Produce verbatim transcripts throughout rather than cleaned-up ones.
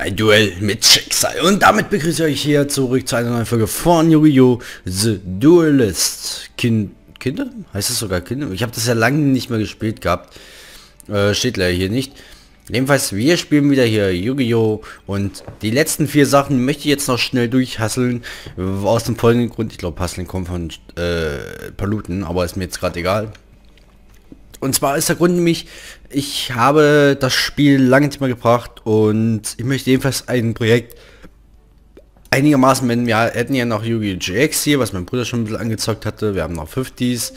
Ein Duell mit Schicksal. Und damit begrüße ich euch hier zurück zu einer neuen Folge von Yu-Gi-Oh! The Duelist. Kind... Kinder? Heißt das sogar Kinder? Ich habe das ja lange nicht mehr gespielt gehabt. Äh, steht leider hier nicht. Jedenfalls, wir spielen wieder hier Yu-Gi-Oh! Und die letzten vier Sachen möchte ich jetzt noch schnell durchhasseln. Aus dem folgenden Grund. Ich glaube, Hasseln kommt von äh, Paluten, aber ist mir jetzt gerade egal. Und zwar ist der Grund nämlich, ich habe das Spiel lange nicht mehr gebracht und ich möchte jedenfalls ein Projekt einigermaßen, wenn wir hätten ja noch Yu-Gi-Oh! G X hier, was mein Bruder schon ein bisschen angezockt hatte, wir haben noch fünfziger,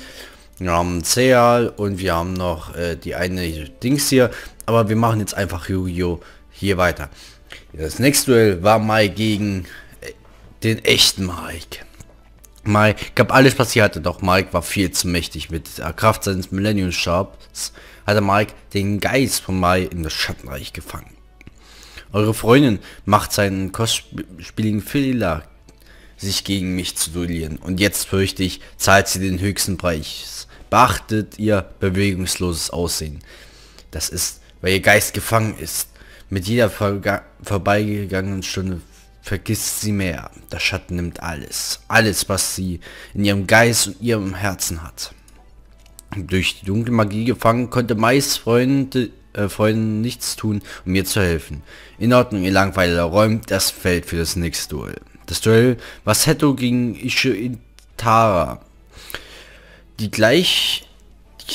wir haben Seal und wir haben noch äh, die eine Dings hier, aber wir machen jetzt einfach Yu-Gi-Oh! Hier weiter. Das nächste Duell war Mai gegen äh, den echten Mike. Mike, ich glaube alles, was hier hatte, doch Mike war viel zu mächtig. Mit der Kraft seines Millennium Sharps hatte Mike den Geist von Mai in das Schattenreich gefangen. Eure Freundin macht seinen kostspieligen Fehler, sich gegen mich zu duellieren. Und jetzt fürchte ich, zahlt sie den höchsten Preis. Beachtet ihr bewegungsloses Aussehen. Das ist, weil ihr Geist gefangen ist. Mit jeder vorbeigegangenen Stunde vergisst sie mehr. Der Schatten nimmt alles. Alles, was sie in ihrem Geist und ihrem Herzen hat. Durch die dunkle Magie gefangen, konnte meist Freunde, äh, Freunden nichts tun, um mir zu helfen. In Ordnung, ihr Langweiler, räumt das Feld für das nächste Duell. Das Duell war Seto gegen Ishii-Tara. Die gleiche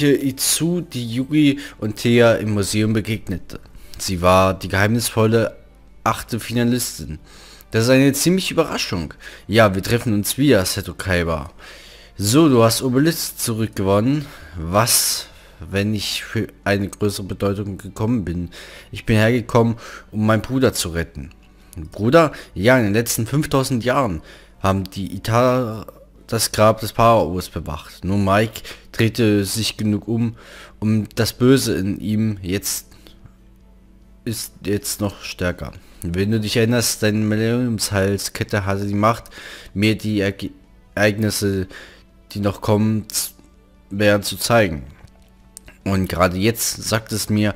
Itsu, die Yugi und Thea im Museum begegnete. Sie war die geheimnisvolle achte Finalistin. Das ist eine ziemliche Überraschung. Ja, wir treffen uns wieder, Seto Kaiba. So, du hast Obelisk zurückgewonnen. Was, wenn ich für eine größere Bedeutung gekommen bin? Ich bin hergekommen, um meinen Bruder zu retten. Bruder? Ja, in den letzten fünftausend Jahren haben die Itara das Grab des Pharaos bewacht. Nur Mike drehte sich genug um, um das Böse in ihm jetzt ist jetzt noch stärker. Wenn du dich erinnerst, deine Millenniumshalskette hatte die Macht, mir die Erge Ereignisse, die noch kommen werden, zu zeigen. Und gerade jetzt sagt es mir,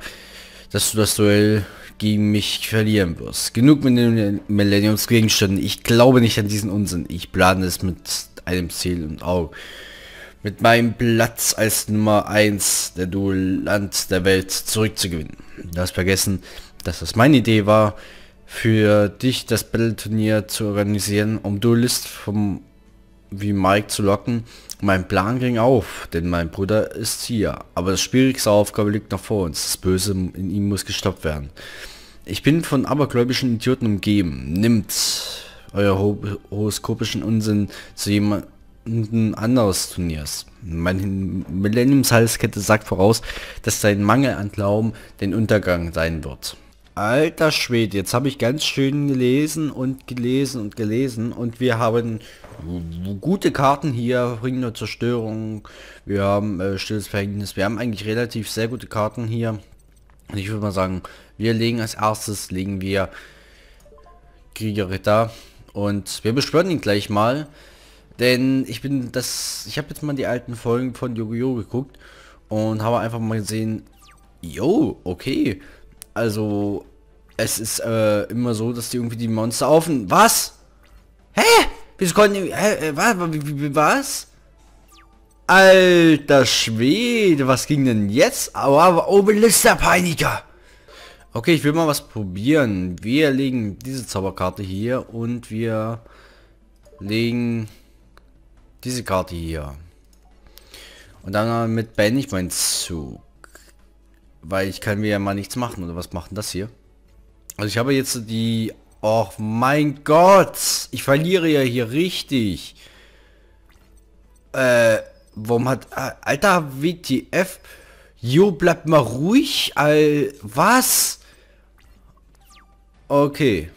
dass du das Duell gegen mich verlieren wirst. Genug mit den Millenniumsgegenständen. Ich glaube nicht an diesen Unsinn. Ich plane es mit einem Ziel und Auge. Mit meinem Platz als Nummer eins der Duelland der Welt zurückzugewinnen. Du hast vergessen, dass das meine Idee war, für dich das Battle-Turnier zu organisieren, um Duelist vom wie Mike zu locken. Mein Plan ging auf, denn mein Bruder ist hier. Aber das schwierigste Aufgabe liegt noch vor uns. Das Böse in ihm muss gestoppt werden. Ich bin von abergläubischen Idioten umgeben. Nimmt euer horoskopischen Unsinn zu jemandem ein anderes Turniers. Meine Millenniumshalskette sagt voraus, dass dein Mangel an Glauben den Untergang sein wird. Alter Schwede, jetzt habe ich ganz schön gelesen und gelesen und gelesen und wir haben gute Karten hier, Ring der Zerstörung, wir haben äh, Stilles Verhängnis, wir haben eigentlich relativ sehr gute Karten hier. Und ich würde mal sagen, wir legen als erstes, legen wir Krieger Ritter und wir beschwören ihn gleich mal. Denn ich bin das, ich habe jetzt mal die alten Folgen von Yu-Gi-Oh! Geguckt und habe einfach mal gesehen, jo, okay, also es ist äh, immer so, dass die irgendwie die Monster auf und was? Hä? Wieso konnten die, hä, äh, was, was? Alter Schwede, was ging denn jetzt? Aber Obelisk der Peiniger. Okay, ich will mal was probieren. Wir legen diese Zauberkarte hier und wir legen diese Karte hier. Und dann mit beende ich meinen Zug. Weil ich kann mir ja mal nichts machen. Oder was macht denn das hier? Also ich habe jetzt die... Oh mein Gott! Ich verliere ja hier richtig. Äh, warum hat... Alter, W T F? Jo, bleibt mal ruhig. All... Was? Okay.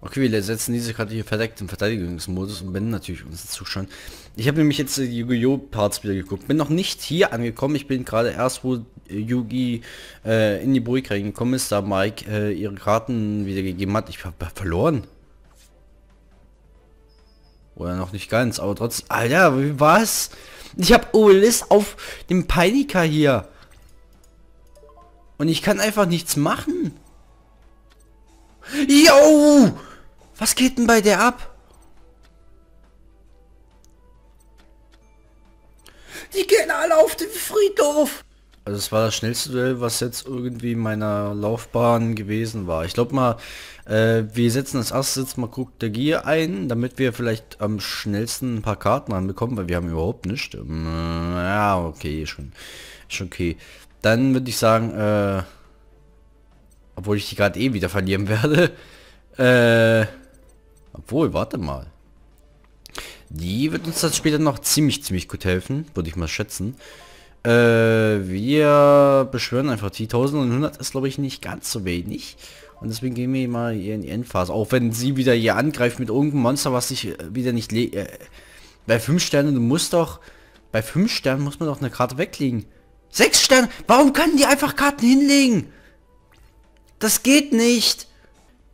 Okay, wir setzen diese Karte hier verdeckt im Verteidigungsmodus und beenden natürlich unseren Zustand. Ich habe nämlich jetzt die Yu-Gi-Oh! Parts wieder geguckt. Bin noch nicht hier angekommen. Ich bin gerade erst, wo Yugi äh, in die Burg reingekommen ist, da Mike äh, ihre Karten wiedergegeben hat. Ich habe verloren. Oder noch nicht ganz, aber trotzdem... Alter, was? Ich habe Obelisk auf dem Peiniger hier. Und ich kann einfach nichts machen. Yo! Was geht denn bei der ab? Die gehen alle auf den Friedhof! Also es war das schnellste Duell, was jetzt irgendwie in meiner Laufbahn gewesen war. Ich glaube mal, äh, wir setzen das erste jetzt mal Krug der Gier ein, damit wir vielleicht am schnellsten ein paar Karten anbekommen, weil wir haben überhaupt nichts. Ähm, ja, okay, schon, schon okay. Dann würde ich sagen, äh, obwohl ich die gerade eh wieder verlieren werde, äh, obwohl, warte mal. Die wird uns dann später noch ziemlich, ziemlich gut helfen, würde ich mal schätzen. Äh, wir beschwören einfach die tausendeinhundert ist, glaube ich, nicht ganz so wenig. Und deswegen gehen wir mal hier in die Endphase. Auch wenn sie wieder hier angreift mit irgendeinem Monster, was sich wieder nicht... Le äh, bei fünf Sternen, du musst doch... Bei fünf Sternen muss man doch eine Karte weglegen. sechs Sterne! Warum können die einfach Karten hinlegen? Das geht nicht!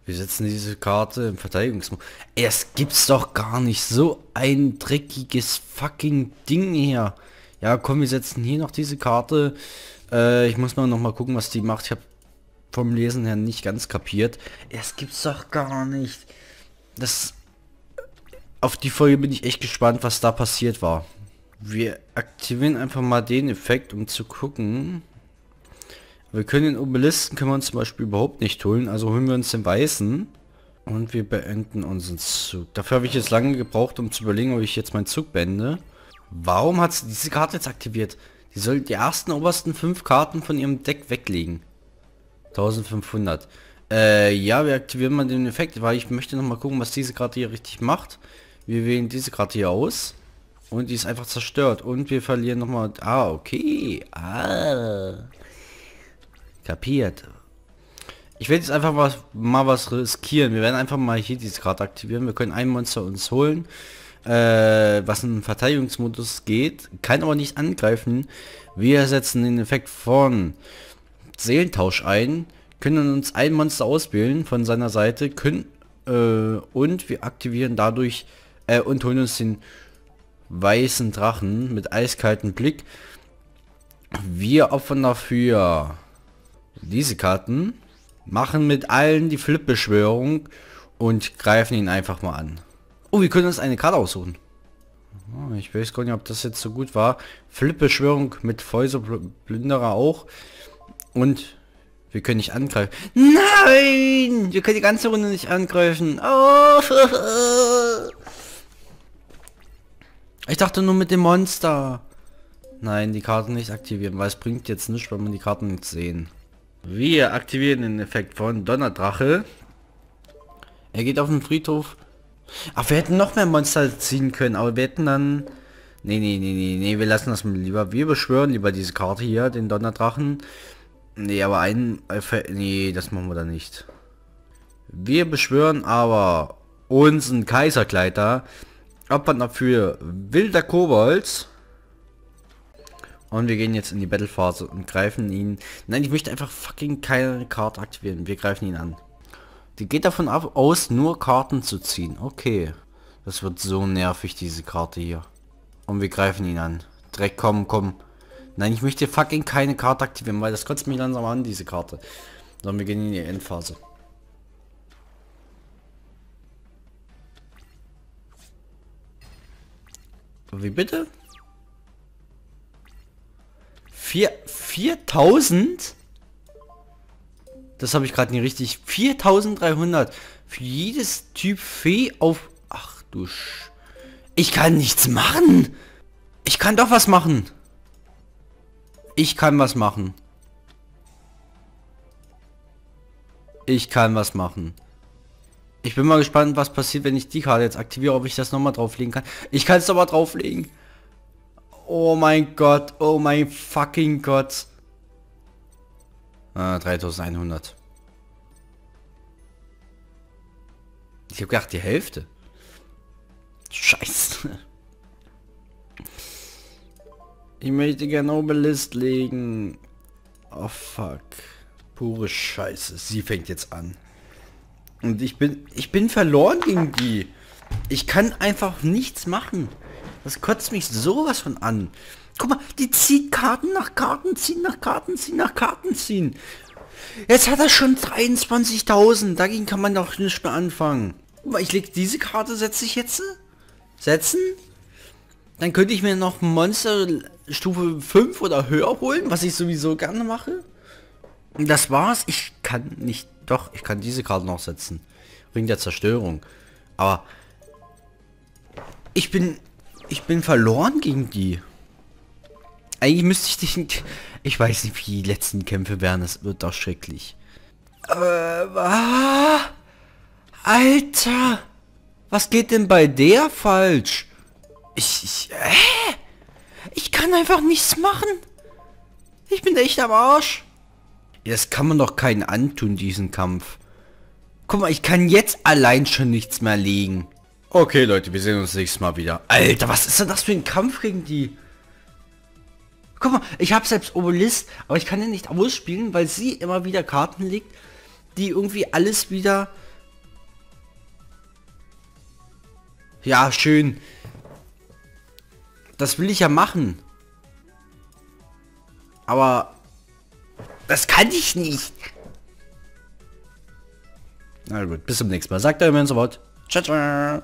Wir setzen diese Karte im Verteidigungsmodus. Es gibt's doch gar nicht. So ein dreckiges fucking Ding hier. Ja, komm, wir setzen hier noch diese Karte. Äh, ich muss mal noch mal gucken, was die macht. Ich habe vom Lesen her nicht ganz kapiert. Es gibt's doch gar nicht. Das... Auf die Folge bin ich echt gespannt, was da passiert war. Wir aktivieren einfach mal den Effekt, um zu gucken. Wir können den Obelisken, können wir uns zum Beispiel überhaupt nicht holen. Also holen wir uns den Weißen. Und wir beenden unseren Zug. Dafür habe ich jetzt lange gebraucht, um zu überlegen, ob ich jetzt meinen Zug beende. Warum hat sie diese Karte jetzt aktiviert? Die soll die ersten obersten fünf Karten von ihrem Deck weglegen. tausendfünfhundert. Äh, ja, wir aktivieren mal den Effekt, weil ich möchte nochmal gucken, was diese Karte hier richtig macht. Wir wählen diese Karte hier aus. Und die ist einfach zerstört. Und wir verlieren nochmal... Ah, okay. Ah. Kapiert. Ich werde jetzt einfach was, mal was riskieren. Wir werden einfach mal hier diese Karte aktivieren. Wir können ein Monster uns holen. Äh, was in Verteidigungsmodus geht, kann aber nicht angreifen. Wir setzen den Effekt von Seelentausch ein, können uns ein Monster auswählen von seiner Seite, können äh, und wir aktivieren dadurch äh, und holen uns den weißen Drachen mit eiskalten Blick. Wir opfern dafür diese Karten, machen mit allen die Flip-Beschwörung und greifen ihn einfach mal an. Oh, wir können uns eine Karte aussuchen. Oh, ich weiß gar nicht, ob das jetzt so gut war. Flip-Beschwörung mit Fäuser-Blinderer auch. Und wir können nicht angreifen. Nein! Wir können die ganze Runde nicht angreifen. Oh. Ich dachte nur mit dem Monster. Nein, die Karten nicht aktivieren, weil es bringt jetzt nichts, wenn man die Karten nicht sehen. Wir aktivieren den Effekt von Donnerdrache. Er geht auf den Friedhof. Ach, wir hätten noch mehr Monster ziehen können, aber wir hätten dann... Nee, nee, nee, nee, nee, wir lassen das lieber. Wir beschwören lieber diese Karte hier, den Donnerdrachen. Nee, aber einen... Nee, das machen wir dann nicht. Wir beschwören aber unseren Kaiserkleiter. Opfern dafür Wilder Kobolz. Und wir gehen jetzt in die Battlephase und greifen ihn... Nein, ich möchte einfach fucking keine Karte aktivieren. Wir greifen ihn an. Die geht davon ab, aus, nur Karten zu ziehen. Okay. Das wird so nervig, diese Karte hier. Und wir greifen ihn an. Dreck, komm, komm. Nein, ich möchte fucking keine Karte aktivieren, weil das kotzt mich langsam an, diese Karte. Sondern wir gehen in die Endphase. Wie bitte? viertausend? Das habe ich gerade nicht richtig. viertausenddreihundert. Für jedes Typ Fee auf... Ach du Sch... Ich kann nichts machen. Ich kann doch was machen. Ich kann was machen. Ich kann was machen. Ich bin mal gespannt, was passiert, wenn ich die Karte jetzt aktiviere, ob ich das nochmal drauflegen kann. Ich kann es aber drauflegen. Oh mein Gott. Oh mein fucking Gott. dreitausendeinhundert. Ich habe gedacht, die Hälfte. Scheiße. Ich möchte gerne Obelisk legen. Oh fuck. Pure Scheiße. Sie fängt jetzt an. Und ich bin, ich bin verloren gegen die. Ich kann einfach nichts machen. Das kotzt mich sowas von an. Guck mal, die zieht Karten nach Karten ziehen, nach Karten ziehen, nach Karten ziehen. Jetzt hat er schon dreiundzwanzigtausend. Dagegen kann man doch nicht mehr anfangen. Ich leg diese Karte, setze ich jetzt? Setzen? Dann könnte ich mir noch Monster Stufe fünf oder höher holen, was ich sowieso gerne mache. Und das war's. Ich kann nicht... Doch, ich kann diese Karte noch setzen. Ring der Zerstörung. Aber... Ich bin... Ich bin verloren gegen die. Eigentlich müsste ich dich... Ich weiß nicht, wie die letzten Kämpfe werden. Das wird doch schrecklich. Äh, ah, Alter! Was geht denn bei der falsch? Ich... Ich, äh, ich kann einfach nichts machen. Ich bin echt am Arsch. Das kann man doch keinen antun, diesen Kampf. Guck mal, ich kann jetzt allein schon nichts mehr legen. Okay, Leute, wir sehen uns nächstes Mal wieder. Alter, was ist denn das für ein Kampf gegen die... Guck mal, ich habe selbst Obelisk, aber ich kann ja nicht ausspielen, weil sie immer wieder Karten legt, die irgendwie alles wieder... Ja, schön. Das will ich ja machen. Aber... Das kann ich nicht. Na gut, bis zum nächsten Mal. Sagt der Mann sofort. Ciao, ciao.